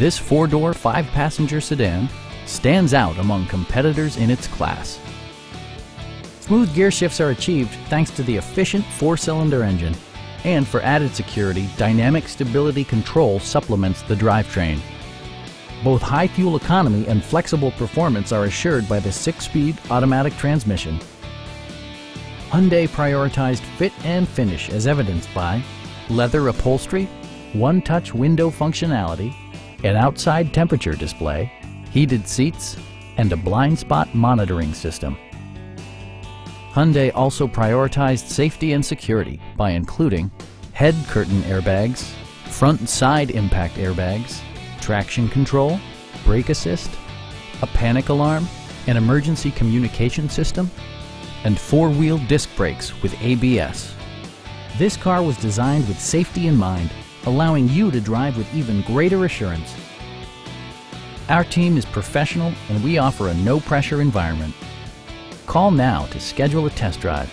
This four-door, five-passenger sedan stands out among competitors in its class. Smooth gear shifts are achieved thanks to the efficient four-cylinder engine. And for added security, dynamic stability control supplements the drivetrain. Both high fuel economy and flexible performance are assured by the 6-speed automatic transmission. Hyundai prioritized fit and finish as evidenced by leather upholstery, one-touch window functionality, an outside temperature display, heated seats, and a blind spot monitoring system. Hyundai also prioritized safety and security by including head curtain airbags, front and side impact airbags, traction control, brake assist, a panic alarm, an emergency communication system, and four-wheel disc brakes with ABS. This car was designed with safety in mind, allowing you to drive with even greater assurance. Our team is professional and we offer a no-pressure environment. Call now to schedule a test drive.